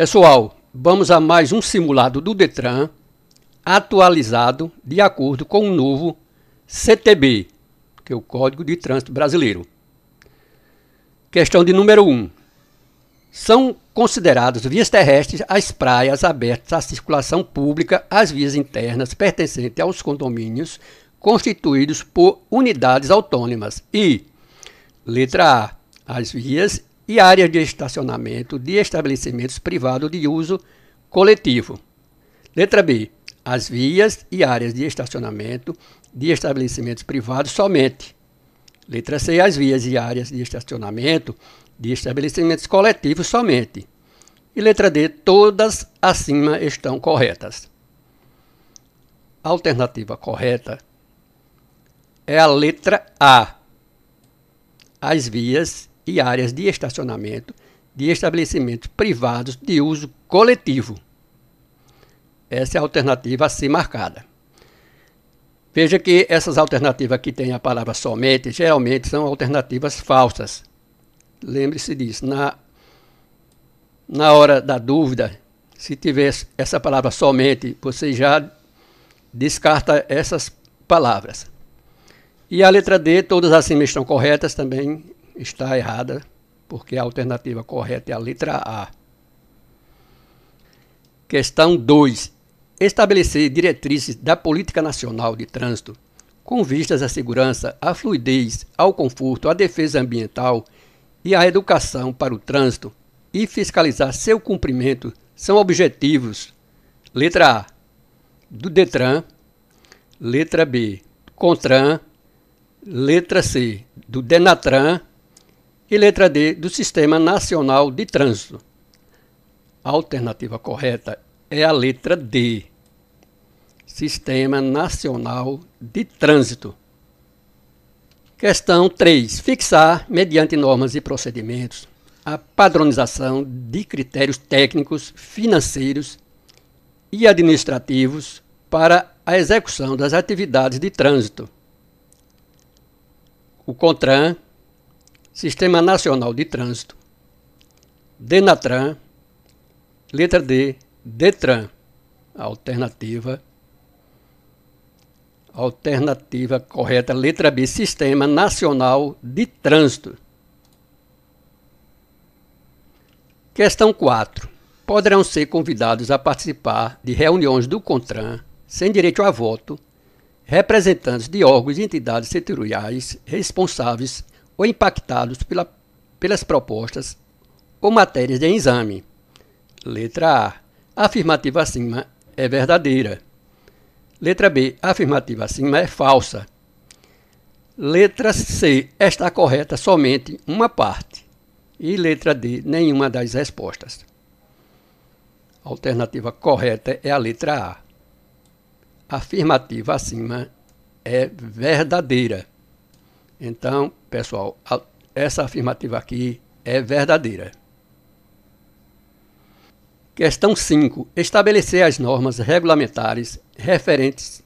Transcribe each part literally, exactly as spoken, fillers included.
Pessoal, vamos a mais um simulado do DETRAN, atualizado de acordo com o novo C T B, que é o Código de Trânsito Brasileiro. Questão de número um. São consideradas vias terrestres as praias abertas à circulação pública, as vias internas pertencentes aos condomínios constituídos por unidades autônomas e, letra A, as vias e áreas de estacionamento de estabelecimentos privados de uso coletivo. Letra B, as vias e áreas de estacionamento de estabelecimentos privados somente. Letra C, as vias e áreas de estacionamento de estabelecimentos coletivos somente. E letra D, todas acima estão corretas. A alternativa correta é a letra A, as vias e áreas de estacionamento de estabelecimentos privados de uso coletivo. Essa é a alternativa a ser marcada. Veja que essas alternativas que têm a palavra somente, geralmente são alternativas falsas. Lembre-se disso. Na, na hora da dúvida, se tiver essa palavra somente, você já descarta essas palavras. E a letra D, todas acima estão corretas, também está errada, porque a alternativa correta é a letra A. Questão dois. Estabelecer diretrizes da Política Nacional de Trânsito com vistas à segurança, à fluidez, ao conforto, à defesa ambiental e à educação para o trânsito e fiscalizar seu cumprimento são objetivos, letra A, do DETRAN, letra B, CONTRAN, letra C, do DENATRAN e letra D, do Sistema Nacional de Trânsito. A alternativa correta é a letra D, Sistema Nacional de Trânsito. Questão três. Fixar, mediante normas e procedimentos, a padronização de critérios técnicos, financeiros e administrativos para a execução das atividades de trânsito. O CONTRAN, Sistema Nacional de Trânsito, DENATRAN, letra D, DETRAN. Alternativa, alternativa correta, letra B, Sistema Nacional de Trânsito. Questão quatro. Poderão ser convidados a participar de reuniões do CONTRAN, sem direito a voto, representantes de órgãos e entidades setoriais responsáveis ou impactados pela, pelas propostas ou matérias de exame. Letra A, a afirmativa acima é verdadeira. Letra B, a afirmativa acima é falsa. Letra C, está correta somente uma parte. E letra D, nenhuma das respostas. A alternativa correta é a letra A. A afirmativa acima é verdadeira. Então, pessoal, a, essa afirmativa aqui é verdadeira. Questão cinco. Estabelecer as normas regulamentares referentes,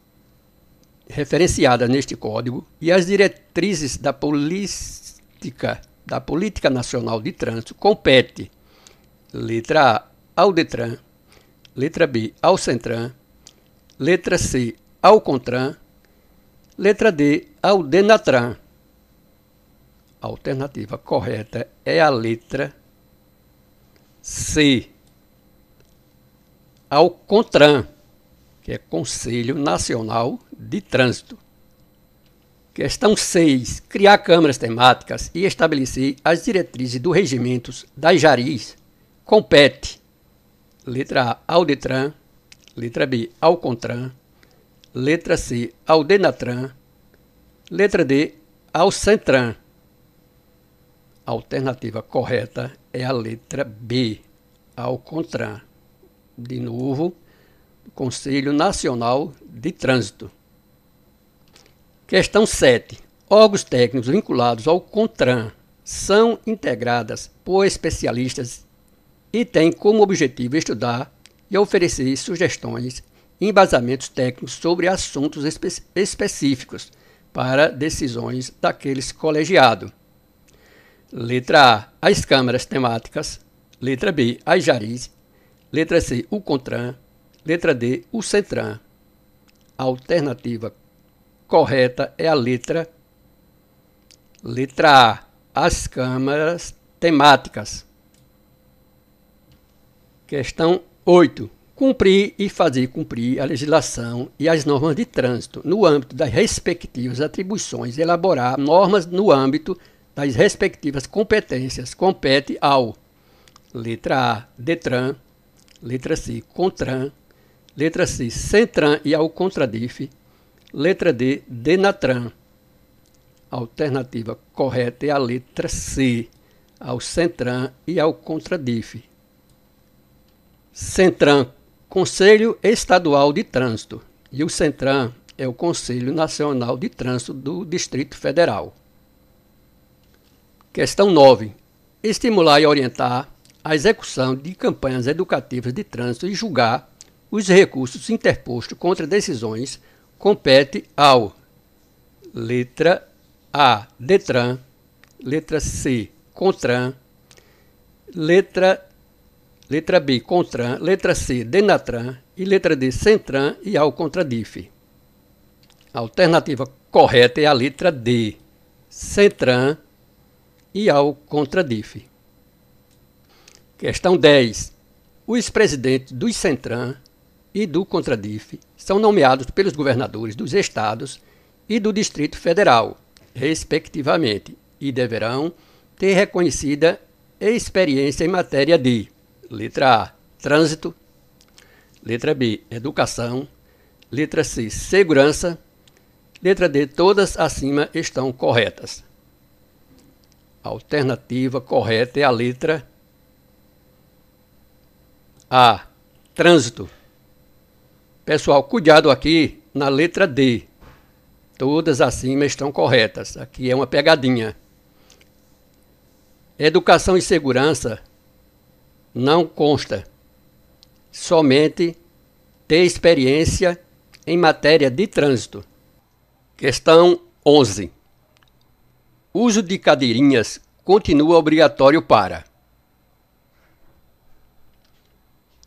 referenciadas neste Código e as diretrizes da política, da Política Nacional de Trânsito compete, letra A, ao DETRAN, letra B, ao CENTRAN, letra C, ao CONTRAN, letra D, ao DENATRAN. A alternativa correta é a letra C, ao CONTRAN, que é Conselho Nacional de Trânsito. Questão seis. Criar câmaras temáticas e estabelecer as diretrizes do regimento das JARIS compete, letra A, ao DETRAN, letra B, ao CONTRAN, letra C, ao DENATRAN, letra D, ao CENTRAN. A alternativa correta é a letra B, ao CONTRAN. De novo, Conselho Nacional de Trânsito. Questão sete. Órgãos técnicos vinculados ao CONTRAN são integradas por especialistas e têm como objetivo estudar e oferecer sugestões e embasamentos técnicos sobre assuntos espe- específicos para decisões daqueles colegiados. Letra A, as câmaras temáticas. Letra B, as JARIS. Letra C, o CONTRAN. Letra D, o CENTRAN. A alternativa correta é a letra letra A, as câmaras temáticas. Questão oito. Cumprir e fazer cumprir a legislação e as normas de trânsito no âmbito das respectivas atribuições, elaborar normas no âmbito das respectivas competências compete ao letra A, DETRAN, letra C, CONTRAN, letra C, CENTRAN e ao CONTRADIF, letra D, DENATRAN. A alternativa correta é a letra C, ao CENTRAN e ao CONTRADIF. CENTRAN, Conselho Estadual de Trânsito, e o CENTRAN é o Conselho Nacional de Trânsito do Distrito Federal. Questão nove. Estimular e orientar a execução de campanhas educativas de trânsito e julgar os recursos interpostos contra decisões compete ao letra A, DETRAN, letra C, CONTRAN, letra Letra B, CONTRAN, letra C, DENATRAN e letra D, CENTRAN e ao CONTRADIF. A alternativa correta é a letra D, CENTRAN e ao CONTRADIF. Questão dez. Os presidentes do CENTRAN e do CONTRADIF são nomeados pelos governadores dos estados e do Distrito Federal, respectivamente, e deverão ter reconhecida experiência em matéria de letra A, trânsito, letra B, educação, letra C, segurança, letra D, todas acima estão corretas. A alternativa correta é a letra A, trânsito. Pessoal, cuidado aqui na letra D, todas acima estão corretas, aqui é uma pegadinha. Educação e segurança não consta, somente ter experiência em matéria de trânsito. Questão onze. Uso de cadeirinhas continua obrigatório para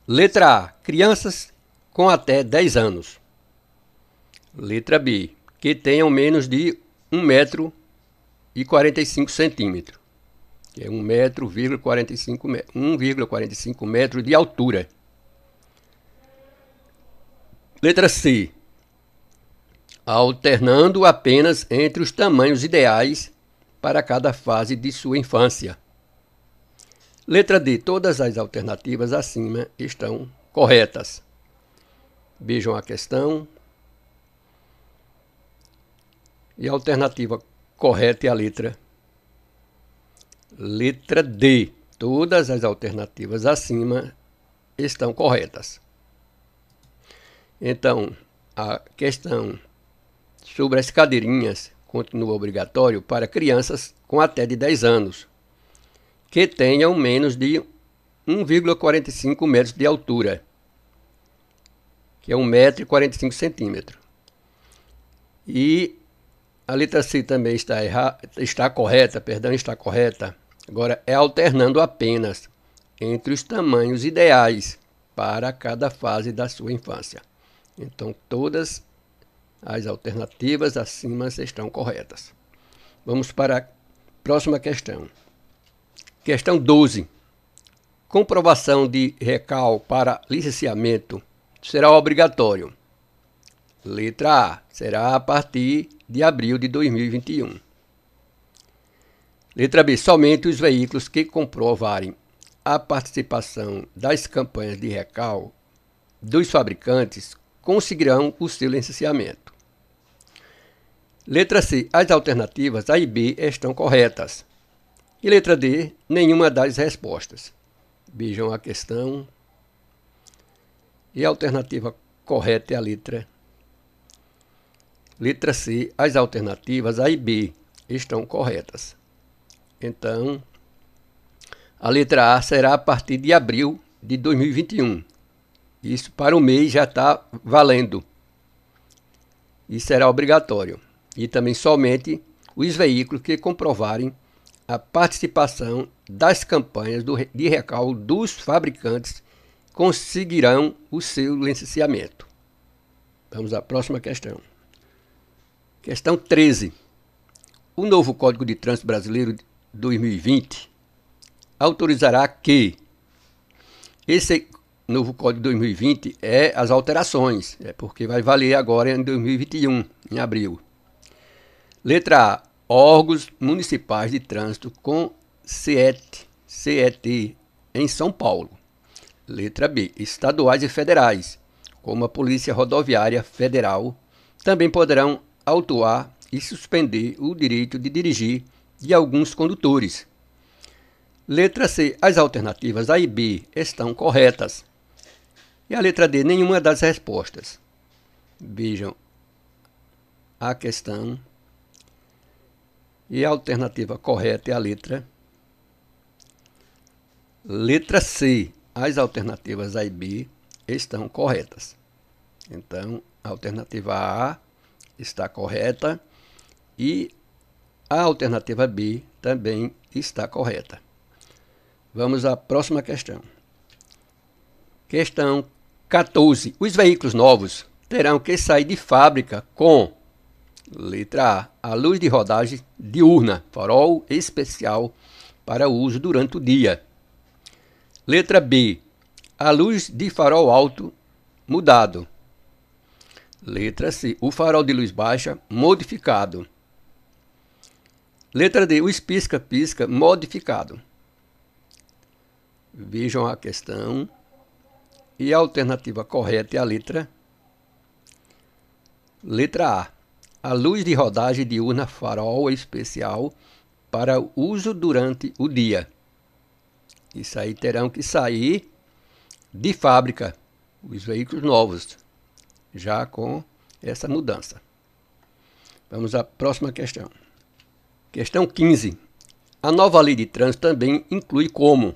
letra A, crianças com até dez anos. Letra B, que tenham menos de um metro e quarenta e cinco centímetros. É um metro, quarenta e cinco, um vírgula quarenta e cinco metros de altura. Letra C, alternando apenas entre os tamanhos ideais para cada fase de sua infância. Letra D, todas as alternativas acima estão corretas. Vejam a questão. E a alternativa correta é a letra Letra D. Todas as alternativas acima estão corretas. Então, a questão sobre as cadeirinhas continua obrigatório para crianças com até de dez anos, que tenham menos de um vírgula quarenta e cinco metros de altura, que é um metro e quarenta e cinco centímetros. E a letra C também está, erra, está correta, perdão, está correta. Agora, é alternando apenas entre os tamanhos ideais para cada fase da sua infância. Então, todas as alternativas acima estão corretas. Vamos para a próxima questão. Questão doze. Comprovação de recal para licenciamento será obrigatório. Letra A, será a partir de abril de dois mil e vinte e um. Letra B, somente os veículos que comprovarem a participação das campanhas de recal dos fabricantes conseguirão o seu licenciamento. Letra C, as alternativas A e B estão corretas. E letra D, nenhuma das respostas. Vejam a questão. E a alternativa correta é a letra Letra C, as alternativas A e B estão corretas. Então, a letra A será a partir de abril de dois mil e vinte e um. Isso para o mês já está valendo. E será obrigatório. E também somente os veículos que comprovarem a participação das campanhas de recal dos fabricantes conseguirão o seu licenciamento. Vamos à próxima questão. Questão treze. O novo Código de Trânsito Brasileiro dois mil e vinte autorizará que... Esse novo Código dois mil e vinte é as alterações, é porque vai valer agora em dois mil e vinte e um, em abril. Letra A. Órgãos municipais de trânsito com C E T, C E T em São Paulo. Letra B. Estaduais e federais, como a Polícia Rodoviária Federal, também poderão autuar e suspender o direito de dirigir de alguns condutores. Letra C. As alternativas A e B estão corretas. E a letra D, nenhuma das respostas. Vejam a questão. E a alternativa correta é a letra... Letra C. As alternativas A e B estão corretas. Então, a alternativa A está correta e a alternativa B também está correta. Vamos à próxima questão. Questão quatorze. Os veículos novos terão que sair de fábrica com... Letra A. A luz de rodagem diurna, farol especial para uso durante o dia. Letra B. A luz de farol alto mudado. Letra C. O farol de luz baixa modificado. Letra D. Os pisca-pisca modificado. Vejam a questão. E a alternativa correta é a letra... Letra A. A luz de rodagem diurna farol especial para uso durante o dia. Isso aí terão que sair de fábrica, os veículos novos, já com essa mudança. Vamos à próxima questão. Questão quinze. A nova lei de trânsito também inclui como...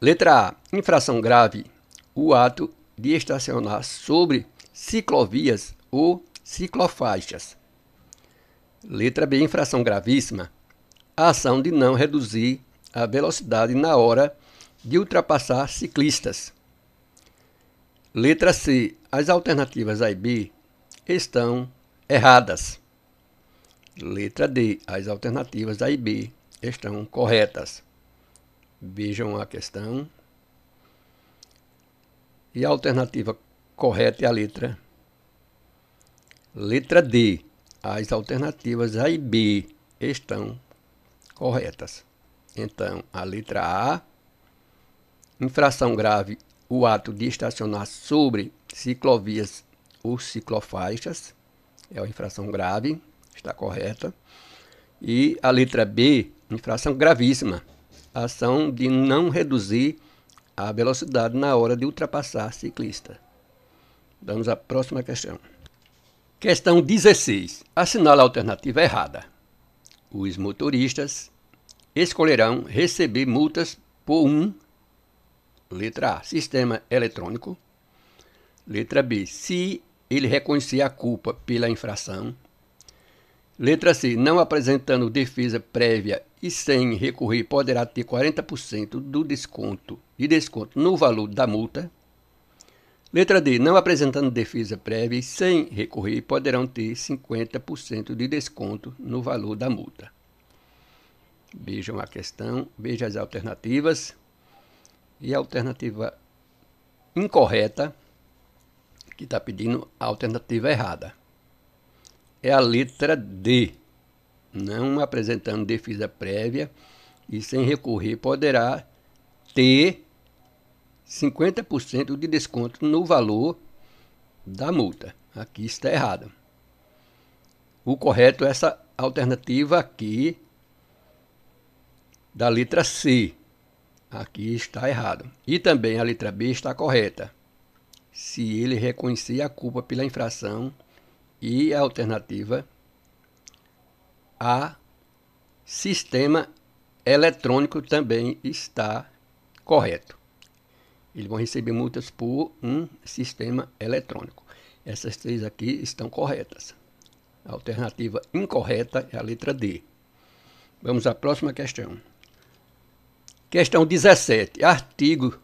Letra A. Infração grave, o ato de estacionar sobre ciclovias ou ciclofaixas. Letra B. Infração gravíssima, a ação de não reduzir a velocidade na hora de ultrapassar ciclistas. Letra C. As alternativas A e B estão erradas. Letra D. As alternativas A e B estão corretas. Vejam a questão. E a alternativa correta é a letra... Letra D. As alternativas A e B estão corretas. Então, a letra A, infração grave, o ato de estacionar sobre ciclovias ou ciclofaixas, é uma infração grave, está correta. E a letra B, infração gravíssima, ação de não reduzir a velocidade na hora de ultrapassar ciclista. Vamos à próxima questão. Questão dezesseis. Assinala a alternativa errada. Os motoristas escolherão receber multas por um... Letra A. Sistema eletrônico. Letra B. Se ele reconhecer a culpa pela infração. Letra C. Não apresentando defesa prévia e sem recorrer, poderá ter quarenta por cento do desconto de desconto no valor da multa. Letra D. Não apresentando defesa prévia e sem recorrer, poderão ter cinquenta por cento de desconto no valor da multa. Vejam a questão, vejam as alternativas. E a alternativa incorreta, que está pedindo a alternativa errada, é a letra D. Não apresentando defesa prévia e sem recorrer, poderá ter cinquenta por cento de desconto no valor da multa. Aqui está errado. O correto é essa alternativa aqui da letra C. Aqui está errado. E também a letra B está correta. Se ele reconhecer a culpa pela infração, e a alternativa A, sistema eletrônico, também está correto. Eles vão receber multas por um sistema eletrônico. Essas três aqui estão corretas. A alternativa incorreta é a letra D. Vamos à próxima questão. Questão dezessete. Artigo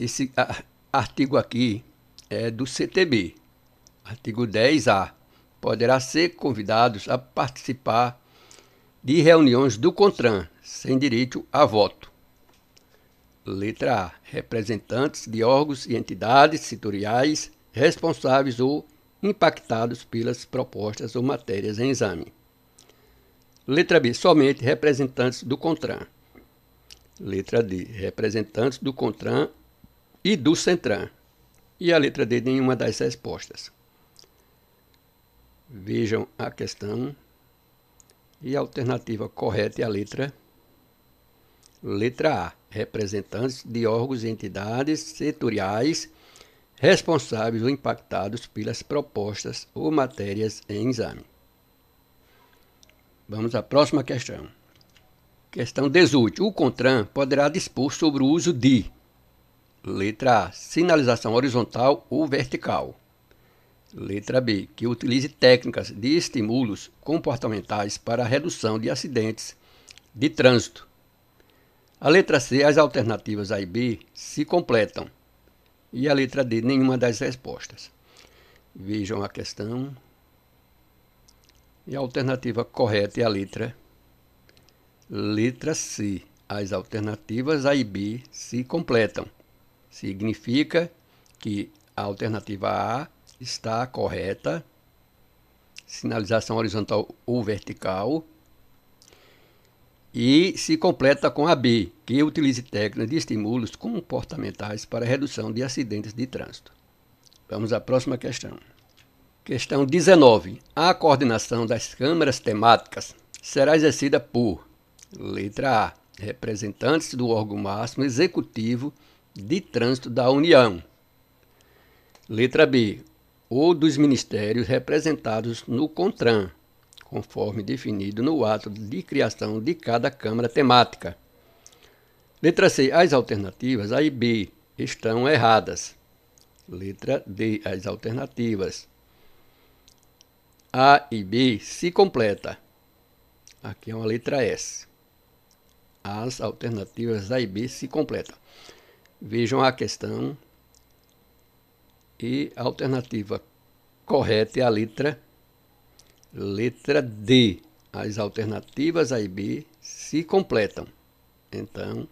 Esse artigo aqui é do C T B, artigo dez A. Poderá ser convidados a participar de reuniões do CONTRAN, sem direito a voto. Letra A. Representantes de órgãos e entidades setoriais responsáveis ou impactados pelas propostas ou matérias em exame. Letra B. Somente representantes do CONTRAN. Letra D. Representantes do CONTRAN e do CENTRAN. E a letra D, nenhuma das respostas. Vejam a questão. E a alternativa correta é a letra letra A. Representantes de órgãos e entidades setoriais responsáveis ou impactados pelas propostas ou matérias em exame. Vamos à próxima questão. Questão dezoito. O CONTRAN poderá dispor sobre o uso de: letra A, sinalização horizontal ou vertical. Letra B, que utilize técnicas de estímulos comportamentais para a redução de acidentes de trânsito. A letra C, as alternativas A e B se completam. E a letra D, nenhuma das respostas. Vejam a questão. E a alternativa correta é a letra letra C. As alternativas A e B se completam. Significa que a alternativa A está correta, sinalização horizontal ou vertical, e se completa com a B, que utilize técnicas de estímulos comportamentais para redução de acidentes de trânsito. Vamos à próxima questão. Questão dezenove. A coordenação das câmaras temáticas será exercida por: letra A, representantes do órgão máximo executivo de trânsito da União. Letra B, ou dos ministérios representados no CONTRAN, conforme definido no ato de criação de cada Câmara temática. Letra C, as alternativas A e B estão erradas. Letra D, as alternativas A e B se completa. Aqui é uma letra S. As alternativas A e B se completam. Vejam a questão. E a alternativa correta é a letra, letra D. As alternativas A e B se completam. Então,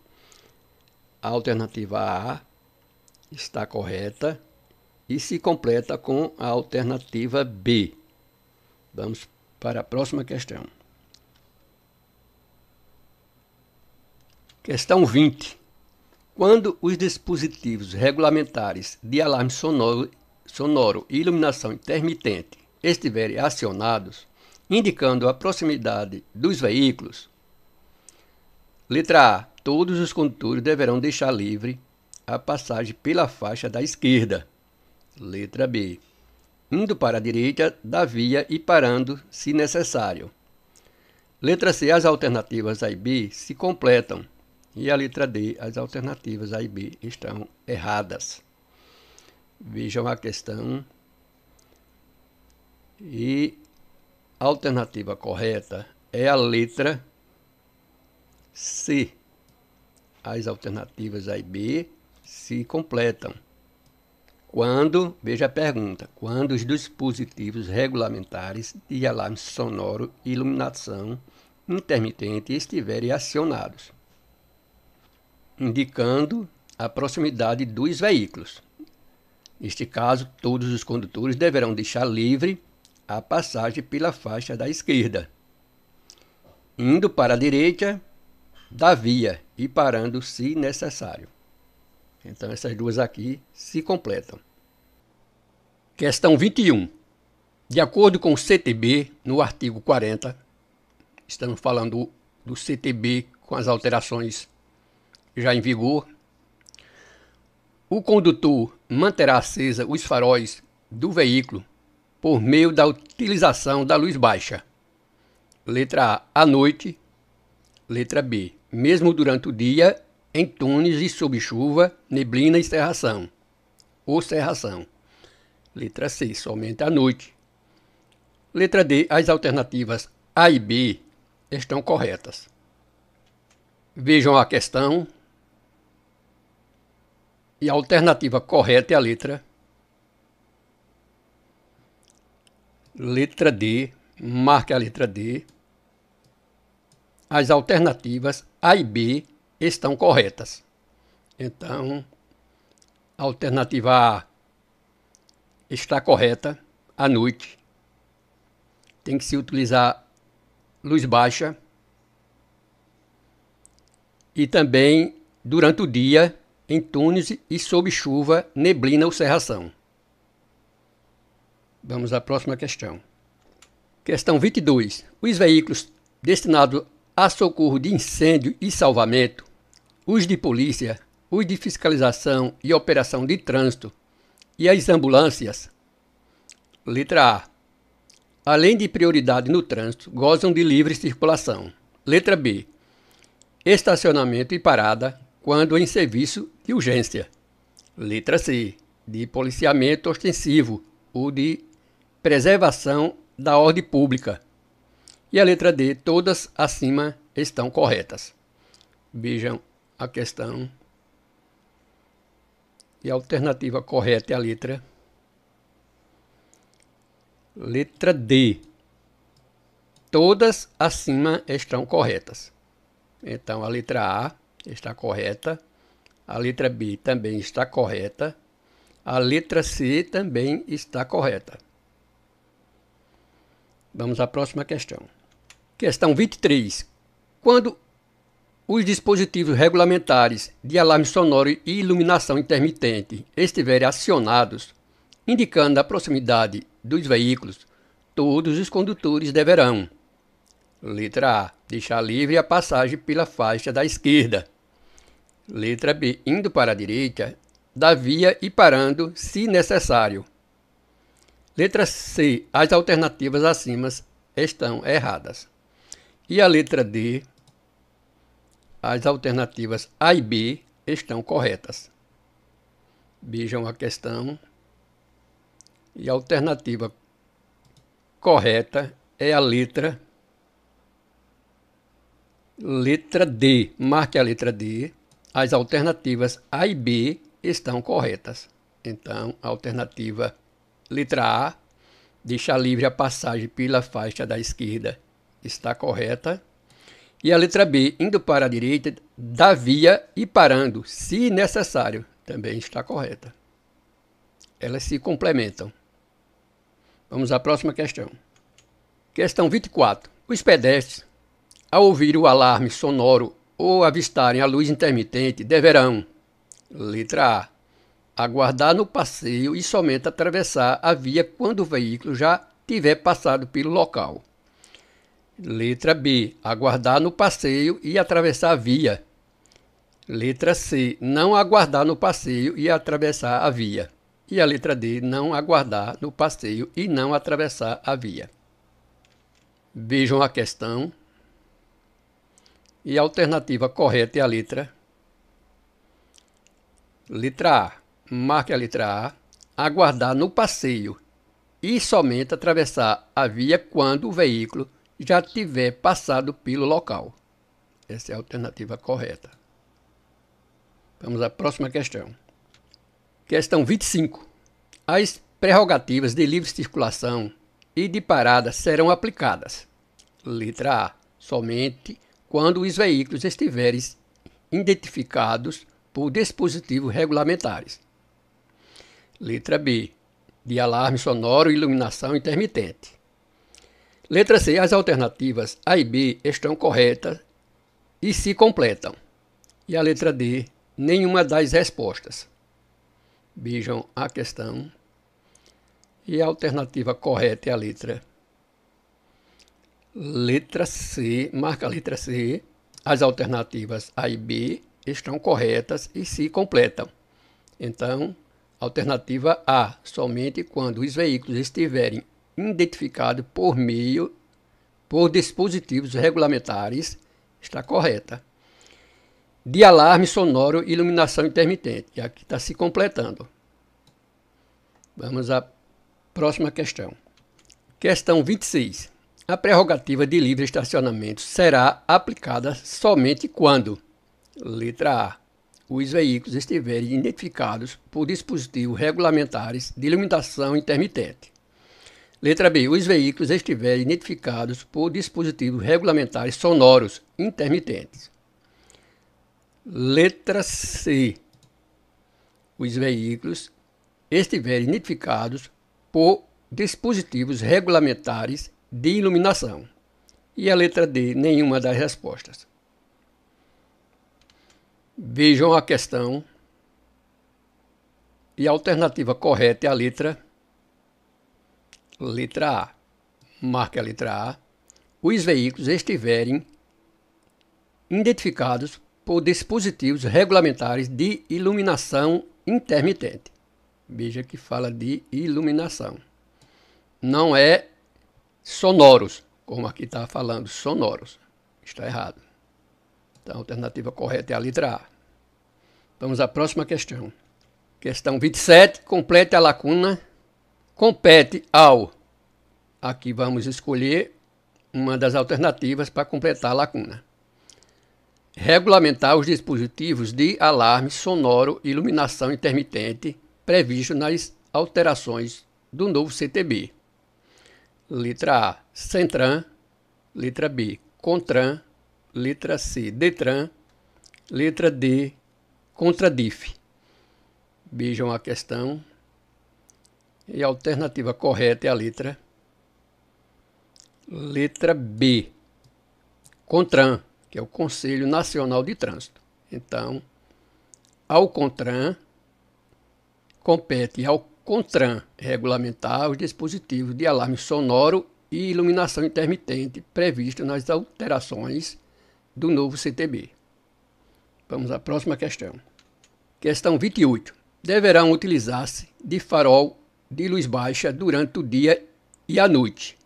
a alternativa A está correta e se completa com a alternativa B. Vamos para a próxima questão. Questão vinte. Quando os dispositivos regulamentares de alarme sonoro, sonoro e iluminação intermitente estiverem acionados, indicando a proximidade dos veículos. Letra A, todos os condutores deverão deixar livre a passagem pela faixa da esquerda. Letra B, indo para a direita da via e parando se necessário. Letra C, as alternativas A e B se completam. E a letra D, as alternativas A e B estão erradas. Vejam a questão. E a alternativa correta é a letra C. As alternativas A e B se completam. Quando, veja a pergunta, quando os dispositivos regulamentares de alarme sonoro e iluminação intermitente estiverem acionados, indicando a proximidade dos veículos. Neste caso, todos os condutores deverão deixar livre a passagem pela faixa da esquerda, indo para a direita da via e parando se necessário. Então, essas duas aqui se completam. Questão vinte e um. De acordo com o C T B, no artigo quarenta, estamos falando do C T B com as alterações já em vigor, o condutor manterá acesa os faróis do veículo por meio da utilização da luz baixa. Letra A, à noite. Letra B, mesmo durante o dia, em túneis e sob chuva, neblina e cerração ou cerração. Letra C, somente à noite. Letra D, as alternativas A e B estão corretas. Vejam a questão. E a alternativa correta é a letra... Letra D. Marque a letra D. As alternativas A e B estão corretas. Então, a alternativa A está correta. À noite, tem que se utilizar luz baixa. E também, durante o dia, em túneis e sob chuva, neblina ou cerração. Vamos à próxima questão. Questão vinte e dois. Os veículos destinados a socorro de incêndio e salvamento, os de polícia, os de fiscalização e operação de trânsito e as ambulâncias, letra A, além de prioridade no trânsito, gozam de livre circulação. Letra B, estacionamento e parada quando em serviço de urgência. Letra C, de policiamento ostensivo ou de preservação da ordem pública. E a letra D, todas acima estão corretas. Vejam a questão. E a alternativa correta é a letra... Letra D. Todas acima estão corretas. Então, a letra A está correta. A letra B também está correta. A letra C também está correta. Vamos à próxima questão. Questão vinte e três. Quando os dispositivos regulamentares de alarme sonoro e iluminação intermitente estiverem acionados, indicando a proximidade dos veículos, todos os condutores deverão: letra A, deixar livre a passagem pela faixa da esquerda. Letra B, indo para a direita da via e parando, se necessário. Letra C, as alternativas acima estão erradas. E a letra D, as alternativas A e B estão corretas. Vejam a questão. E a alternativa correta é a letra... Letra D. Marque a letra D. As alternativas A e B estão corretas. Então, a alternativa letra A, deixar livre a passagem pela faixa da esquerda, está correta. E a letra B, indo para a direita da via e parando, se necessário, também está correta. Elas se complementam. Vamos à próxima questão. Questão vinte e quatro. Os pedestres, ao ouvir o alarme sonoro ou avistarem a luz intermitente, deverão: letra A, aguardar no passeio e somente atravessar a via quando o veículo já tiver passado pelo local. Letra B, aguardar no passeio e atravessar a via. Letra C, não aguardar no passeio e atravessar a via. E a letra D, não aguardar no passeio e não atravessar a via. Vejam a questão. E a alternativa correta é a letra... Letra A. Marque a letra A. Aguardar no passeio e somente atravessar a via quando o veículo já tiver passado pelo local. Essa é a alternativa correta. Vamos à próxima questão. Questão vinte e cinco. As prerrogativas de livre circulação e de parada serão aplicadas. Letra A, somente quando os veículos estiverem identificados por dispositivos regulamentares. Letra B, de alarme sonoro e iluminação intermitente. Letra C, as alternativas A e B estão corretas e se completam. E a letra D, nenhuma das respostas. Vejam a questão. E a alternativa correta é a letra... Letra C. Marca a letra C. As alternativas A e B estão corretas e se completam. Então, alternativa A, somente quando os veículos estiverem identificados por meio, por dispositivos regulamentares, está correta. De alarme sonoro e iluminação intermitente. E aqui está se completando. Vamos à próxima questão. Questão vinte e seis. A prerrogativa de livre estacionamento será aplicada somente quando: letra A, os veículos estiverem identificados por dispositivos regulamentares de iluminação intermitente. Letra B. Os veículos estiverem identificados por dispositivos regulamentares sonoros intermitentes. Letra C. Os veículos estiverem identificados por dispositivos regulamentares de iluminação. E a letra D, nenhuma das respostas. Vejam a questão. E a alternativa correta é a letra letra A. Marque a letra A. Os veículos estiverem identificados por dispositivos regulamentares de iluminação intermitente. Veja que fala de iluminação. Não é sonoros, como aqui está falando, sonoros. Está errado. Então, a alternativa correta é a letra A. Vamos à próxima questão. Questão vinte e sete. Complete a lacuna. Compete ao. Aqui vamos escolher uma das alternativas para completar a lacuna. Regulamentar os dispositivos de alarme sonoro e iluminação intermitente previsto nas alterações do novo C T B. Letra A, CENTRAN. Letra B, CONTRAN. Letra C, DETRAN. Letra D, CONTRADIF. Vejam a questão. E a alternativa correta é a letra letra B, CONTRAN, que é o Conselho Nacional de Trânsito. Então, ao CONTRAN, compete ao CONTRAN regulamentar os dispositivos de alarme sonoro e iluminação intermitente previstos nas alterações do novo C T B. Vamos à próxima questão. Questão vinte e oito. Deverão utilizar-se de farol de luz baixa durante o dia e a noite.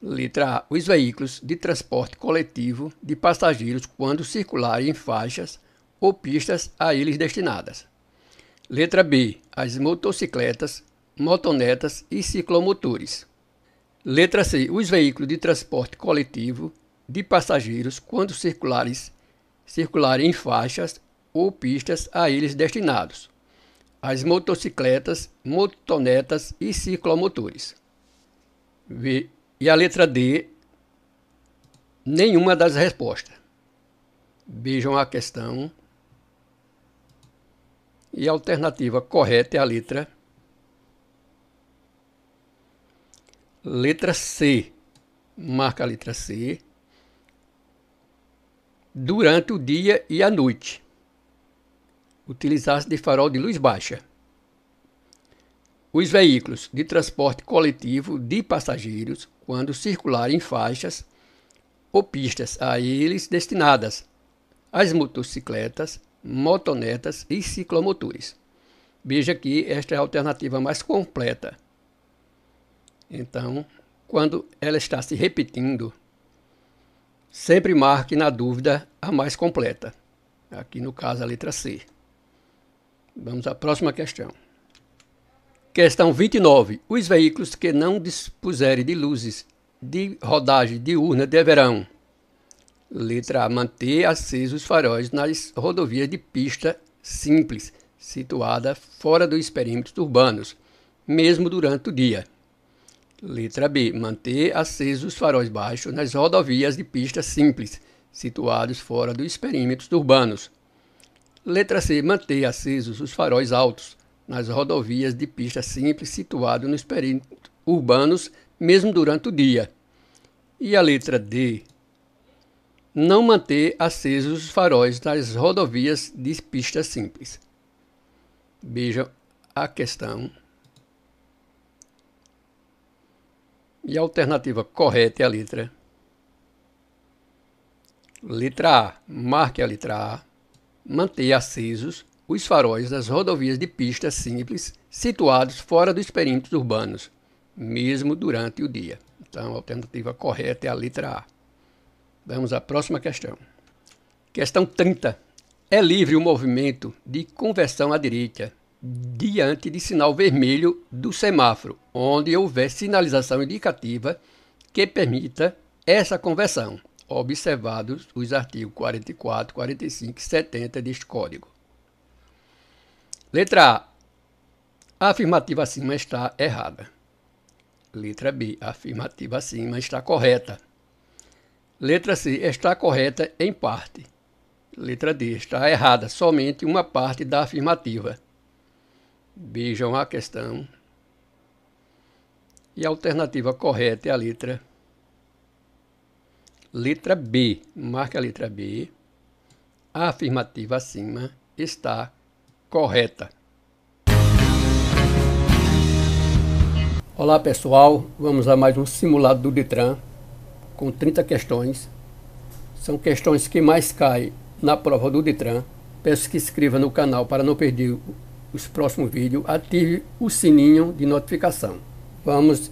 Letra A. Os veículos de transporte coletivo de passageiros quando circularem em faixas ou pistas a eles destinadas. Letra B. As motocicletas, motonetas e ciclomotores. Letra C. Os veículos de transporte coletivo de passageiros quando circularem, circularem em faixas ou pistas a eles destinados. As motocicletas, motonetas e ciclomotores. V. E a letra D, nenhuma das respostas. Vejam a questão. E a alternativa correta é a letra letra C. Marca a letra C. Durante o dia e a noite. Utilizar-se de farol de luz baixa. Os veículos de transporte coletivo de passageiros, quando circularem em faixas ou pistas a eles destinadas, as motocicletas, motonetas e ciclomotores. Veja que esta é a alternativa mais completa. Então, quando ela está se repetindo, sempre marque na dúvida a mais completa. Aqui no caso a letra C. Vamos à próxima questão. Questão vinte e nove. Os veículos que não dispuserem de luzes de rodagem diurna deverão. Letra A. Manter acesos os faróis nas rodovias de pista simples, situada fora dos perímetros urbanos, mesmo durante o dia. Letra B. Manter acesos os faróis baixos nas rodovias de pista simples, situados fora dos perímetros urbanos. Letra C. Manter acesos os faróis altos nas rodovias de pista simples situado nos perímetros urbanos, mesmo durante o dia. E a letra D, não manter acesos os faróis nas rodovias de pista simples. Vejam a questão. E a alternativa correta é a letra letra A. Marque a letra A. Manter acesos os faróis das rodovias de pista simples situados fora dos perímetros urbanos, mesmo durante o dia. Então, a alternativa correta é a letra A. Vamos à próxima questão. Questão trinta. É livre o movimento de conversão à direita diante de sinal vermelho do semáforo, onde houver sinalização indicativa que permita essa conversão, observados os artigos quarenta e quatro, quarenta e cinco e setenta deste Código. Letra A, a afirmativa acima está errada. Letra B, a afirmativa acima está correta. Letra C, está correta em parte. Letra D, está errada somente uma parte da afirmativa. Vejam a questão. E a alternativa correta é a letra letra B. Marque a letra B. A afirmativa acima está correta. Olá, pessoal. Vamos a mais um simulado do DETRAN com trinta questões. São questões que mais caem na prova do DETRAN. Peço que se inscreva no canal para não perder os próximos vídeos. Ative o sininho de notificação. Vamos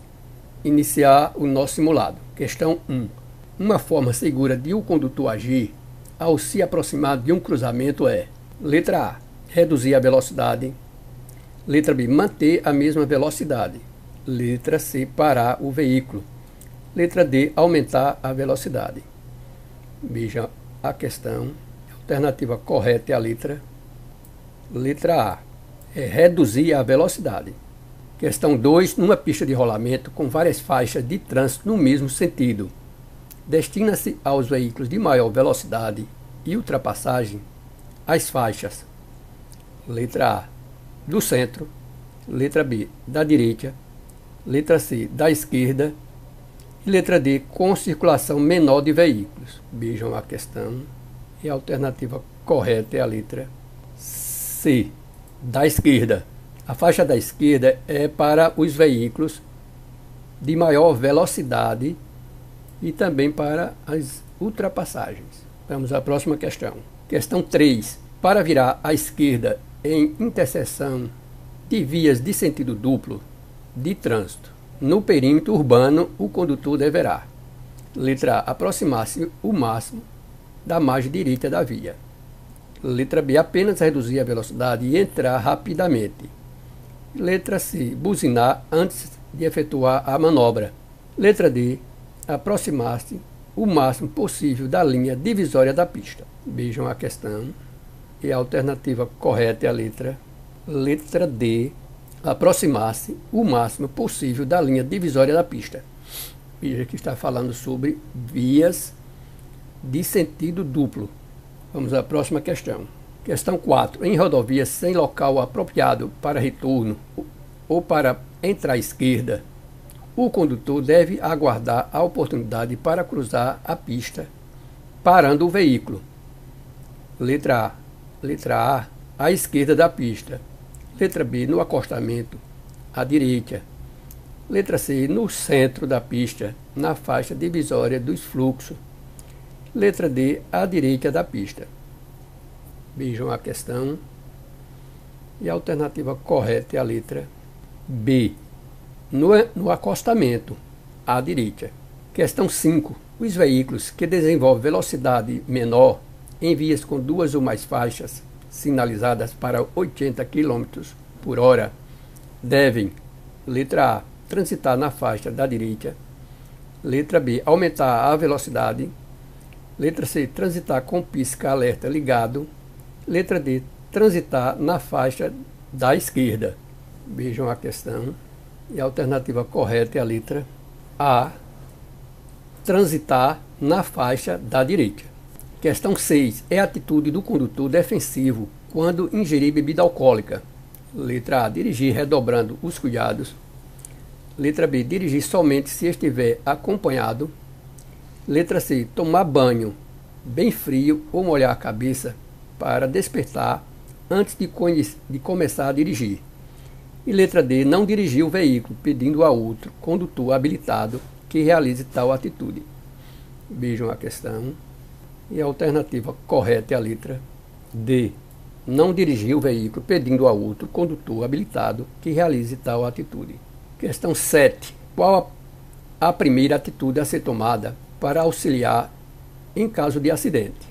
iniciar o nosso simulado. Questão um. Uma forma segura de o condutor agir ao se aproximar de um cruzamento é: letra A, reduzir a velocidade. Letra B, manter a mesma velocidade. Letra C, parar o veículo. Letra D, aumentar a velocidade. Veja a questão. A alternativa correta é a letra Letra A, é reduzir a velocidade. Questão dois. Numa pista de rolamento com várias faixas de trânsito no mesmo sentido, destina-se aos veículos de maior velocidade e ultrapassagem as faixas: letra A, do centro. Letra B, da direita. Letra C, da esquerda. E letra D, com circulação menor de veículos. Vejam a questão. E a alternativa correta é a letra C, da esquerda. A faixa da esquerda é para os veículos de maior velocidade e também para as ultrapassagens. Vamos à próxima questão. Questão três. Para virar à esquerda em interseção de vias de sentido duplo de trânsito no perímetro urbano, o condutor deverá: letra A, aproximar-se o máximo da margem direita da via. Letra B, apenas reduzir a velocidade e entrar rapidamente. Letra C, buzinar antes de efetuar a manobra. Letra D, aproximar-se o máximo possível da linha divisória da pista. Vejam a questão. E a alternativa correta é a letra Letra D, aproximar-se o máximo possível da linha divisória da pista. Veja que está falando sobre vias de sentido duplo. Vamos à próxima questão. Questão quatro. Em rodovias sem local apropriado para retorno ou para entrar à esquerda, o condutor deve aguardar a oportunidade para cruzar a pista, parando o veículo. Letra A. Letra A, à esquerda da pista. Letra B, no acostamento, à direita. Letra C, no centro da pista, na faixa divisória dos fluxos. Letra D, à direita da pista. Vejam a questão. E a alternativa correta é a letra B, no, no acostamento, à direita. Questão cinco. Os veículos que desenvolvem velocidade menor em vias com duas ou mais faixas sinalizadas para oitenta quilômetros por hora devem: letra A, transitar na faixa da direita. Letra B, aumentar a velocidade. Letra C, transitar com pisca-alerta ligado. Letra D, transitar na faixa da esquerda. Vejam a questão. E a alternativa correta é a letra A, transitar na faixa da direita. Questão seis. É a atitude do condutor defensivo quando ingerir bebida alcoólica. Letra A, dirigir redobrando os cuidados. Letra B, dirigir somente se estiver acompanhado. Letra C, tomar banho bem frio ou molhar a cabeça para despertar antes de, de começar a dirigir. E letra D, não dirigir o veículo pedindo a outro condutor habilitado que realize tal atitude. Vejam a questão. E a alternativa correta é a letra D, não dirigir o veículo pedindo a outro condutor habilitado que realize tal atitude. Questão sete. Qual a, a primeira atitude a ser tomada para auxiliar em caso de acidente?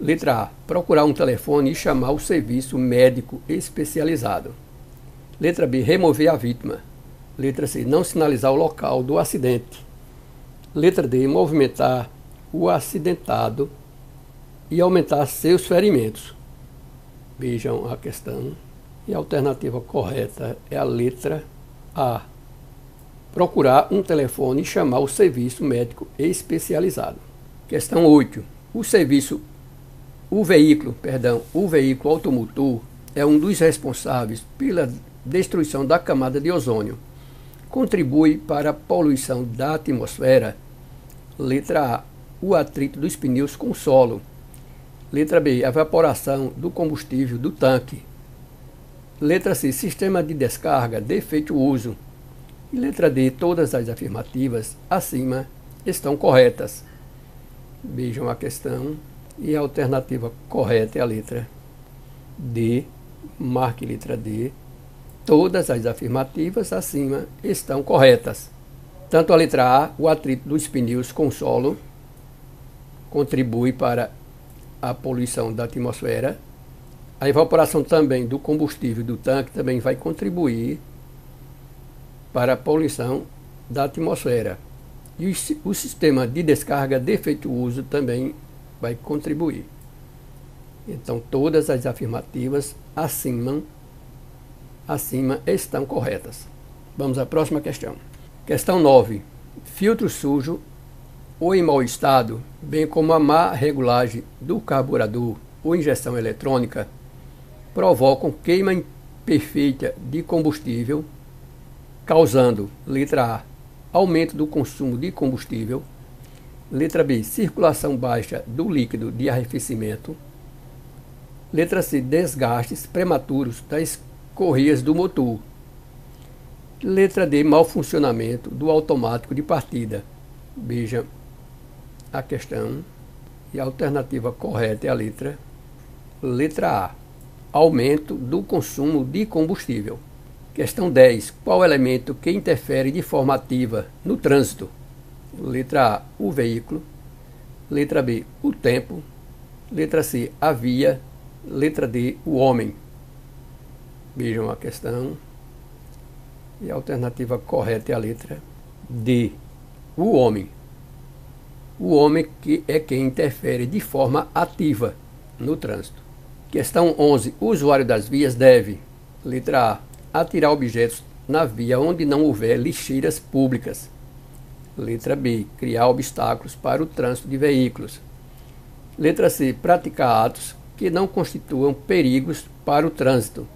Letra A, procurar um telefone e chamar o serviço médico especializado. Letra B, remover a vítima. Letra C, não sinalizar o local do acidente. Letra D, movimentar o acidentado e aumentar seus ferimentos. Vejam a questão. E a alternativa correta é a letra A. Procurar um telefone e chamar o serviço médico especializado. Questão oito. O serviço, o veículo, perdão, o veículo automotor é um dos responsáveis pela destruição da camada de ozônio. Contribui para a poluição da atmosfera. Letra A. O atrito dos pneus com o solo. Letra B. A evaporação do combustível do tanque. Letra C. Sistema de descarga defeituoso. E letra D. Todas as afirmativas acima estão corretas. Vejam a questão. E a alternativa correta é a letra D. Marque letra D. Todas as afirmativas acima estão corretas. Tanto a letra A, o atrito dos pneus com o solo, contribui para a poluição da atmosfera. A evaporação também do combustível do tanque também vai contribuir para a poluição da atmosfera. E o sistema de descarga defeituoso também vai contribuir. Então, todas as afirmativas acima Acima estão corretas. Vamos à próxima questão. Questão nove. Filtro sujo ou em mau estado, bem como a má regulagem do carburador ou injeção eletrônica, provocam queima imperfeita de combustível, causando, letra A, aumento do consumo de combustível, letra B, circulação baixa do líquido de arrefecimento, letra C, desgastes prematuros das correias do motor. Letra D, mau funcionamento do automático de partida. Veja a questão. E a alternativa correta é a letra letra A. Aumento do consumo de combustível. Questão dez. Qual elemento que interfere de forma ativa no trânsito? Letra A, o veículo. Letra B, o tempo. Letra C, a via. Letra D, o homem. Vejam a questão. E a alternativa correta é a letra D. O homem. O homem que é quem interfere de forma ativa no trânsito. Questão onze. O usuário das vias deve, letra A, atirar objetos na via onde não houver lixeiras públicas. Letra B, criar obstáculos para o trânsito de veículos. Letra C, praticar atos que não constituam perigos para o trânsito.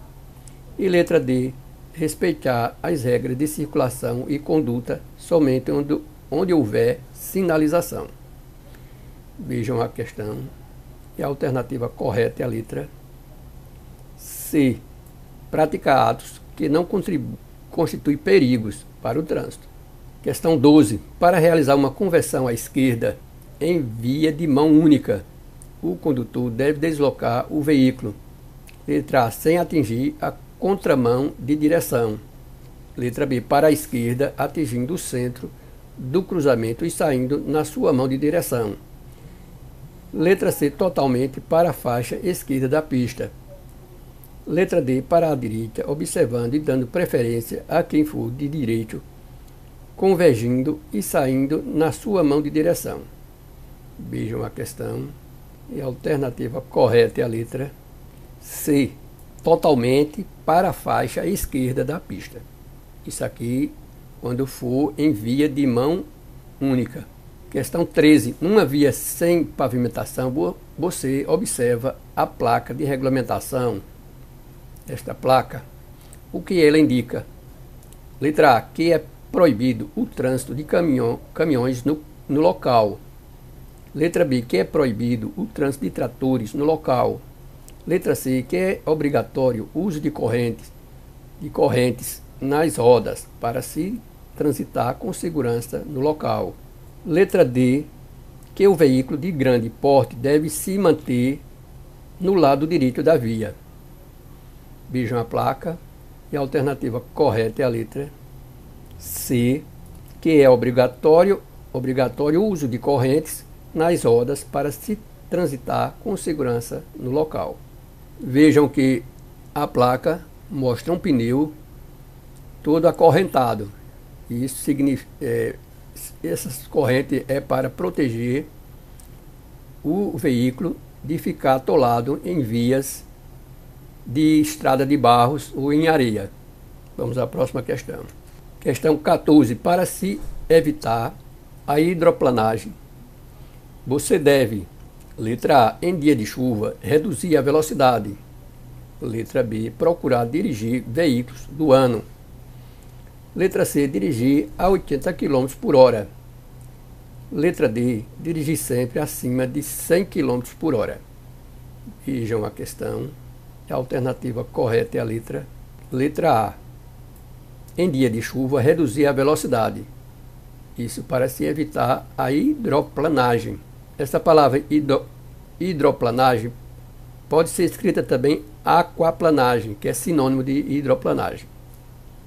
E letra D, respeitar as regras de circulação e conduta somente onde, onde houver sinalização. Vejam a questão. E a alternativa correta é a letra C, praticar atos que não constituem perigos para o trânsito. Questão doze. Para realizar uma conversão à esquerda em via de mão única, o condutor deve deslocar o veículo. Letra A, sem atingir a contramão de direção. Letra B, para a esquerda, atingindo o centro do cruzamento e saindo na sua mão de direção. Letra C, totalmente para a faixa esquerda da pista. Letra D, para a direita, observando e dando preferência a quem for de direito, convergindo e saindo na sua mão de direção. Vejam a questão. E a alternativa correta é a letra C, totalmente para a faixa esquerda da pista. Isso aqui quando for em via de mão única. Questão treze. Numa via sem pavimentação, você observa a placa de regulamentação. Esta placa, o que ela indica? Letra A, que é proibido o trânsito de caminhão, caminhões no, no local. Letra B, que é proibido o trânsito de tratores no local. Letra C, que é obrigatório o uso de correntes, de correntes nas rodas para se transitar com segurança no local. Letra D, que o veículo de grande porte deve se manter no lado direito da via. Vejam a placa. E a alternativa correta é a letra C, que é obrigatório, obrigatório o uso de correntes nas rodas para se transitar com segurança no local. Vejam que a placa mostra um pneu todo acorrentado. Isso significa, é, essas correntes é para proteger o veículo de ficar atolado em vias de estrada de barros ou em areia. Vamos à próxima questão. Questão quatorze. Para se evitar a hidroplanagem, você deve, letra A, em dia de chuva, reduzir a velocidade. Letra B, procurar dirigir veículos do ano. Letra C, dirigir a oitenta quilômetros por hora. Letra D, dirigir sempre acima de cem quilômetros por hora. Vejam a questão. A alternativa correta é a letra, letra A. Em dia de chuva, reduzir a velocidade. Isso para se evitar a hidroplanagem. Essa palavra hidro, hidroplanagem pode ser escrita também aquaplanagem, que é sinônimo de hidroplanagem.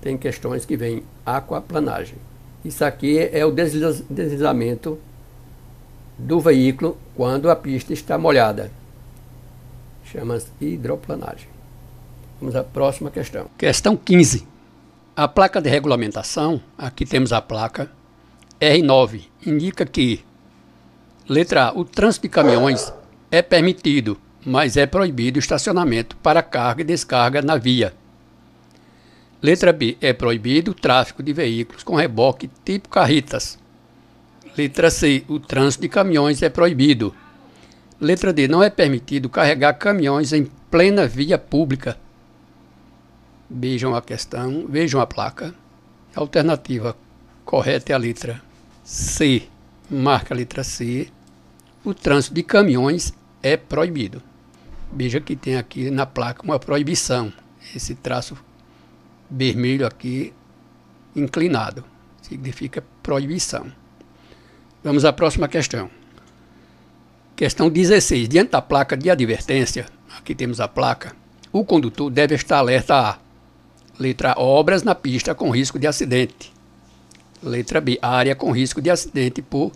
Tem questões que vêm aquaplanagem. Isso aqui é o deslizamento do veículo quando a pista está molhada. Chama-se hidroplanagem. Vamos à próxima questão. Questão quinze. A placa de regulamentação, aqui temos a placa R nove, indica que, letra A, o trânsito de caminhões é permitido, mas é proibido o estacionamento para carga e descarga na via. Letra B, é proibido o tráfego de veículos com reboque tipo carretas. Letra C, o trânsito de caminhões é proibido. Letra D, não é permitido carregar caminhões em plena via pública. Vejam a questão, vejam a placa. A alternativa correta é a letra C. Marca a letra C. O trânsito de caminhões é proibido. Veja que tem aqui na placa uma proibição. Esse traço vermelho aqui inclinado significa proibição. Vamos à próxima questão. Questão dezesseis. Diante da placa de advertência, aqui temos a placa, o condutor deve estar alerta a: letra A, obras na pista com risco de acidente. Letra B, área com risco de acidente por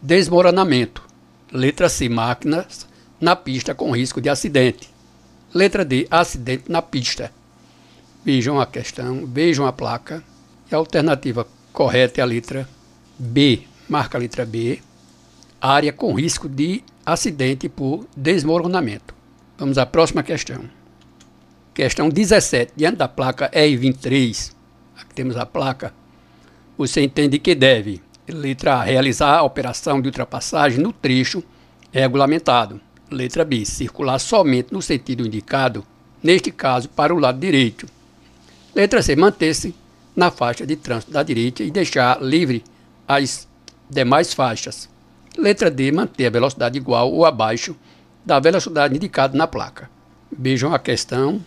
desmoronamento. Letra C, máquinas na pista com risco de acidente. Letra D, acidente na pista. Vejam a questão, vejam a placa. A alternativa correta é a letra B. Marca a letra B. Área com risco de acidente por desmoronamento. Vamos à próxima questão. Questão dezessete. Diante da placa R vinte e três, aqui temos a placa, você entende que deve, letra A, realizar a operação de ultrapassagem no trecho regulamentado. Letra B, circular somente no sentido indicado, neste caso para o lado direito. Letra C, manter-se na faixa de trânsito da direita e deixar livre as demais faixas. Letra D, manter a velocidade igual ou abaixo da velocidade indicada na placa. Vejam a questão,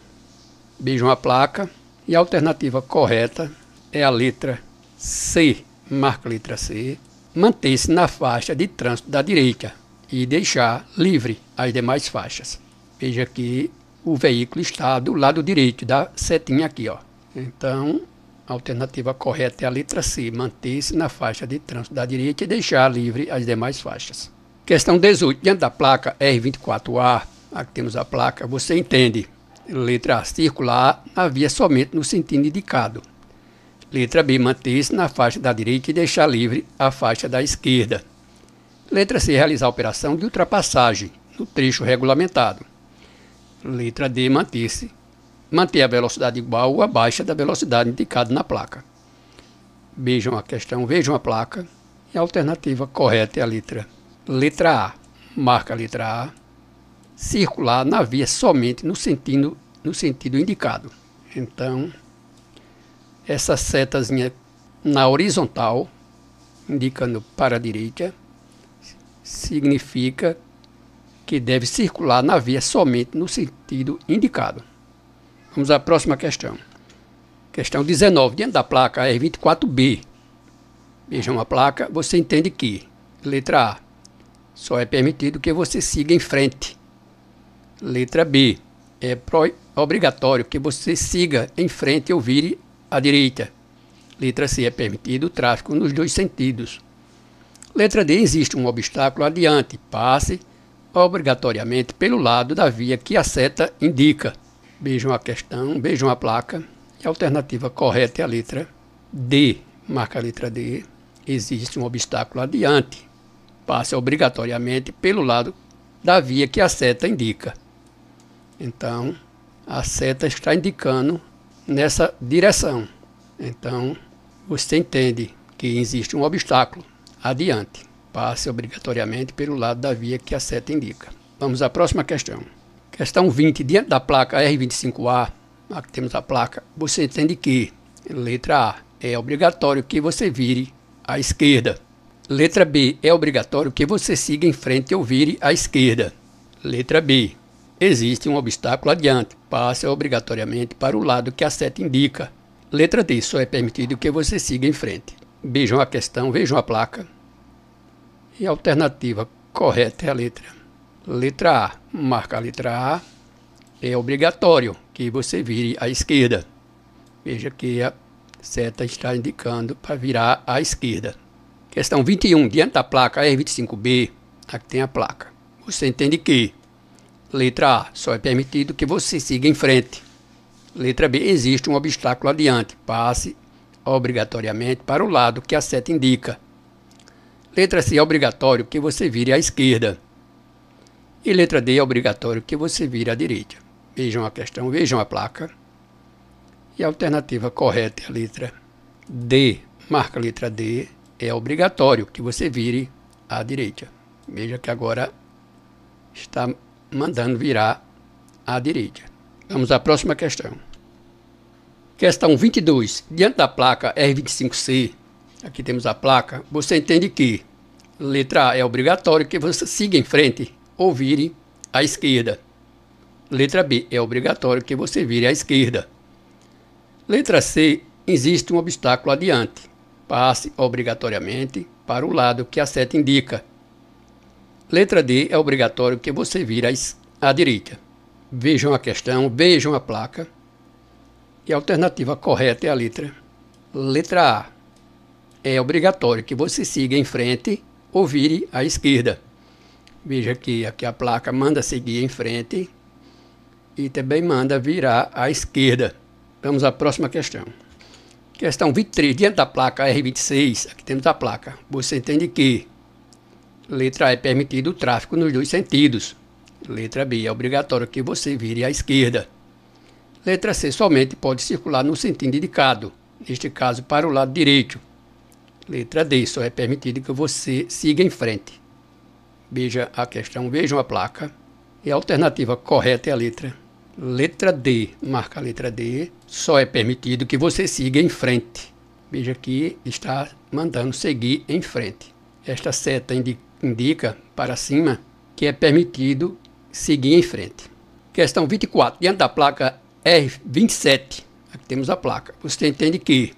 vejam a placa, e a alternativa correta é a letra C. Marca a letra C. Manter-se na faixa de trânsito da direita e deixar livre as demais faixas. Veja que o veículo está do lado direito da setinha aqui, ó. Então, a alternativa correta é a letra C. Manter-se na faixa de trânsito da direita e deixar livre as demais faixas. Questão dezoito. Diante da placa R vinte e quatro A, aqui temos a placa, você entende, letra A, circular na via somente no sentido indicado. Letra B, manter-se na faixa da direita e deixar livre a faixa da esquerda. Letra C, realizar a operação de ultrapassagem no trecho regulamentado. Letra D, manter-se, manter a velocidade igual ou abaixo da velocidade indicada na placa. Vejam a questão, vejam a placa. E a alternativa correta é a letra, letra A. Marca a letra A. Circular na via somente no sentido, no sentido indicado. Então, essa setazinha na horizontal, indicando para a direita, significa que deve circular na via somente no sentido indicado. Vamos à próxima questão. Questão dezenove. Diante da placa R vinte e quatro B, vejam a placa, você entende que, letra A, só é permitido que você siga em frente. Letra B, é obrigatório que você siga em frente ou vire à direita. Letra C, é permitido o tráfego nos dois sentidos. Letra D, existe um obstáculo adiante, passe obrigatoriamente pelo lado da via que a seta indica. Vejam a questão, vejam a placa. A alternativa correta é a letra D. Marca a letra D. Existe um obstáculo adiante, passe obrigatoriamente pelo lado da via que a seta indica. Então, a seta está indicando nessa direção. Então, você entende que existe um obstáculo adiante. Passe obrigatoriamente pelo lado da via que a seta indica. Vamos à próxima questão. Questão vinte. Diante da placa R vinte e cinco A, aqui temos a placa, você entende que, letra A, é obrigatório que você vire à esquerda. Letra B, é obrigatório que você siga em frente ou vire à esquerda. Letra B, existe um obstáculo adiante. Passe obrigatoriamente para o lado que a seta indica. Letra D, só é permitido que você siga em frente. Vejam a questão, vejam a placa. E a alternativa correta é a letra. Letra A, marca a letra A, é obrigatório que você vire à esquerda. Veja que a seta está indicando para virar à esquerda. Questão vinte e um, diante da placa R vinte e cinco B, aqui tem a placa. Você entende que, letra A, só é permitido que você siga em frente. Letra B, existe um obstáculo adiante, passe obrigatoriamente para o lado que a seta indica. Letra C, é obrigatório que você vire à esquerda. E letra D, é obrigatório que você vire à direita. Vejam a questão, vejam a placa. E a alternativa correta é a letra D. Marca a letra D, é obrigatório que você vire à direita. Veja que agora está mandando virar à direita. Vamos à próxima questão. Questão vinte e dois. Diante da placa R vinte e cinco C, aqui temos a placa, você entende que, letra A, é obrigatório que você siga em frente ou vire à esquerda. Letra B, é obrigatório que você vire à esquerda. Letra C, existe um obstáculo adiante. Passe obrigatoriamente para o lado que a seta indica. Letra D, é obrigatório que você vire à direita. Vejam a questão, vejam a placa. E a alternativa correta é a letra. Letra A. É obrigatório que você siga em frente ou vire à esquerda. Veja que aqui a placa manda seguir em frente e também manda virar à esquerda. Vamos à próxima questão. Questão vinte e três. Diante da placa R vinte e seis, aqui temos a placa. Você entende que, letra A, é permitido o tráfego nos dois sentidos. Letra B, é obrigatório que você vire à esquerda. Letra C, somente pode circular no sentido indicado, neste caso para o lado direito. Letra D, só é permitido que você siga em frente. Veja a questão, vejam a placa. E a alternativa correta é a letra. Letra D, marca a letra D, só é permitido que você siga em frente. Veja que está mandando seguir em frente. Esta seta indica para cima que é permitido seguir em frente. Questão vinte e quatro, diante da placa R vinte e sete, aqui temos a placa. Você entende que,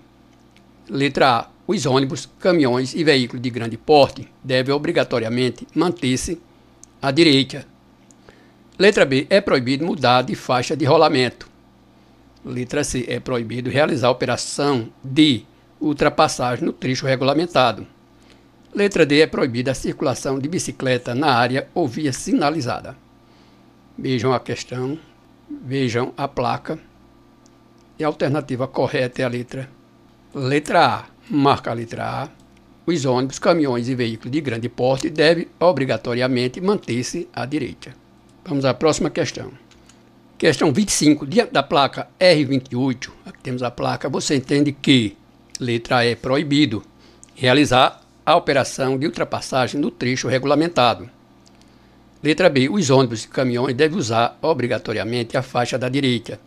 letra A, os ônibus, caminhões e veículos de grande porte devem obrigatoriamente manter-se à direita. Letra B, é proibido mudar de faixa de rolamento. Letra C, é proibido realizar operação de ultrapassagem no trecho regulamentado. Letra D, é proibida a circulação de bicicleta na área ou via sinalizada. Vejam a questão, vejam a placa. E a alternativa correta é a letra. Letra A. Marca a letra A, os ônibus, caminhões e veículos de grande porte devem obrigatoriamente manter-se à direita. Vamos à próxima questão. Questão vinte e cinco, diante da placa R vinte e oito, aqui temos a placa, você entende que, letra E, é proibido realizar a operação de ultrapassagem no trecho regulamentado. Letra B, os ônibus e caminhões devem usar obrigatoriamente a faixa da direita.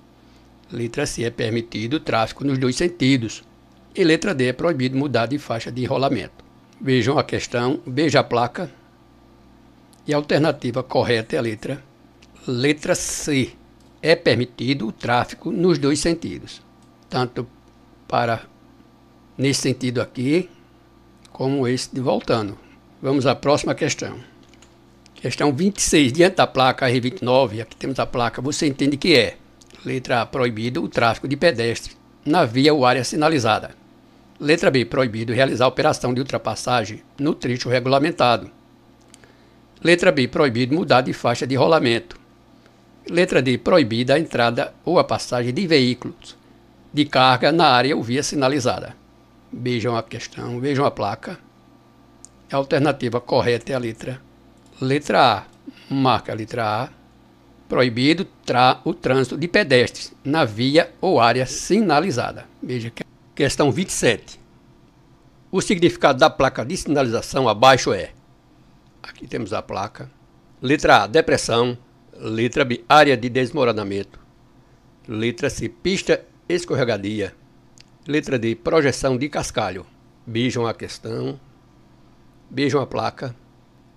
Letra C, é permitido o tráfego nos dois sentidos. E letra D, é proibido mudar de faixa de rolamento. Vejam a questão, veja a placa. E a alternativa correta é a letra. Letra C, é permitido o tráfego nos dois sentidos. Tanto para nesse sentido aqui, como esse de voltando. Vamos à próxima questão. Questão vinte e seis, diante da placa R vinte e nove, aqui temos a placa, você entende que é. Letra A, proibido o tráfego de pedestres na via ou área sinalizada. Letra B, proibido realizar operação de ultrapassagem no trecho regulamentado. Letra B, proibido mudar de faixa de rolamento. Letra D, proibida a entrada ou a passagem de veículos de carga na área ou via sinalizada. Vejam a questão, vejam a placa. A alternativa correta é a letra. Letra A, marca a letra A, proibido tra o trânsito de pedestres na via ou área sinalizada. Veja que questão vinte e sete. O significado da placa de sinalização abaixo é, aqui temos a placa, letra A, depressão, letra B, área de desmoronamento, letra C, pista escorregadia, letra D, projeção de cascalho. Vejam a questão, vejam a placa,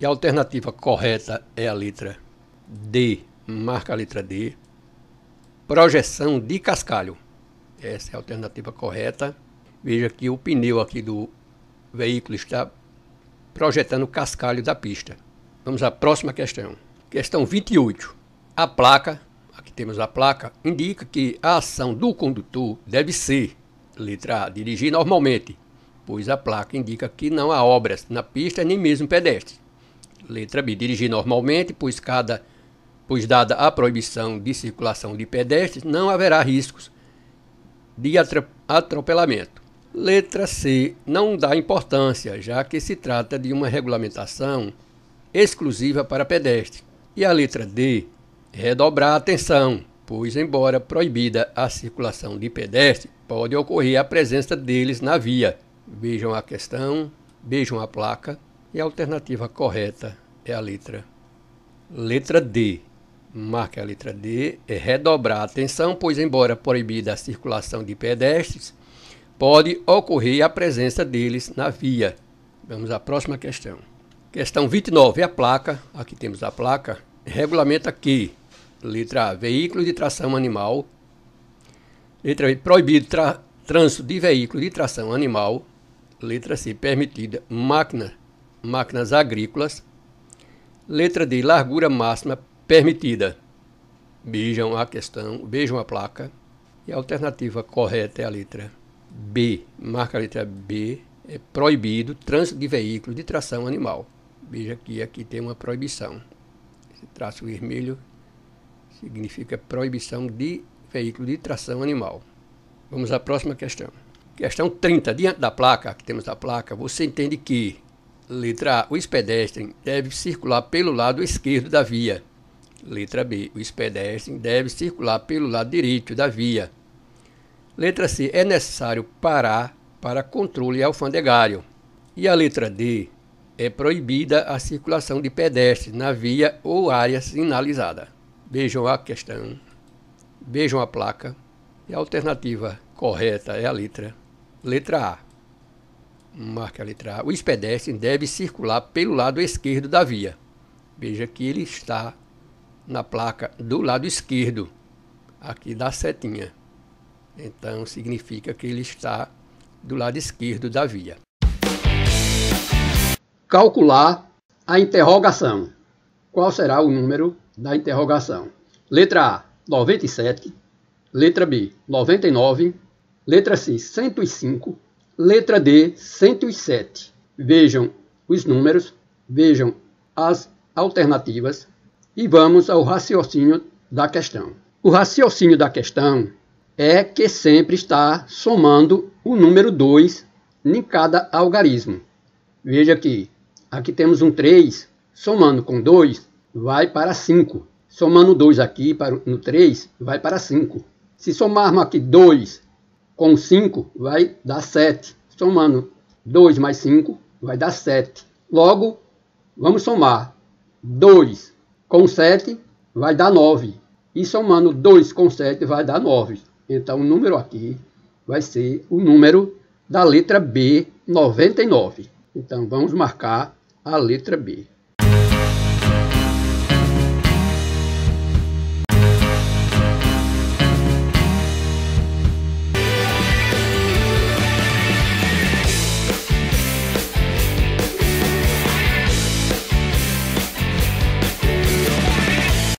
e a alternativa correta é a letra D, marca a letra D, projeção de cascalho. Essa é a alternativa correta. Veja que o pneu aqui do veículo está projetando o cascalho da pista. Vamos à próxima questão. Questão vinte e oito. A placa, aqui temos a placa, indica que a ação do condutor deve ser, letra A, dirigir normalmente, pois a placa indica que não há obras na pista nem mesmo pedestres. Letra B, dirigir normalmente, pois, cada, pois dada a proibição de circulação de pedestres, não haverá riscos de atropelamento. Letra C, não dá importância, já que se trata de uma regulamentação exclusiva para pedestres. E a letra D, redobrar a atenção, pois embora proibida a circulação de pedestres, pode ocorrer a presença deles na via. Vejam a questão, vejam a placa, e a alternativa correta é a letra letra D. Marque a letra D, é redobrar a atenção, pois embora proibida a circulação de pedestres, pode ocorrer a presença deles na via. Vamos à próxima questão. Questão vinte e nove. A placa, aqui temos a placa, regulamenta que, letra A, veículo de tração animal, letra B, proibido tra trânsito de veículo de tração animal, letra C, permitida máquina, máquinas agrícolas, letra D, largura máxima permitida. Vejam a questão, vejam a placa, e a alternativa correta é a letra B, marca a letra B, é proibido trânsito de veículo de tração animal. Veja que aqui tem uma proibição, esse traço vermelho significa proibição de veículo de tração animal. Vamos à próxima questão. Questão trinta, diante da placa, aqui temos a placa, você entende que, letra A, os pedestres devem circular pelo lado esquerdo da via. Letra B, os pedestres devem circular pelo lado direito da via. Letra C, é necessário parar para controle alfandegário. E a letra D, é proibida a circulação de pedestres na via ou área sinalizada. Vejam a questão, vejam a placa, e a alternativa correta é a letra, letra A. Marca a letra A. Os pedestres devem circular pelo lado esquerdo da via. Veja que ele está na placa do lado esquerdo, aqui da setinha. Então, significa que ele está do lado esquerdo da via. Calcular a interrogação. Qual será o número da interrogação? Letra A, noventa e sete. Letra B, noventa e nove. Letra C, cento e cinco. Letra D, cento e sete. Vejam os números, vejam as alternativas e vamos ao raciocínio da questão. O raciocínio da questão é que sempre está somando o número dois em cada algarismo. Veja que aqui temos um três, somando com dois vai para cinco. Somando dois aqui para, no três vai para cinco. Se somarmos aqui dois com cinco vai dar sete. Somando dois mais cinco vai dar sete. Logo, vamos somar dois com sete vai dar nove. E somando dois com sete vai dar nove. Então, o número aqui vai ser o número da letra B, noventa e nove. Então, vamos marcar a letra B.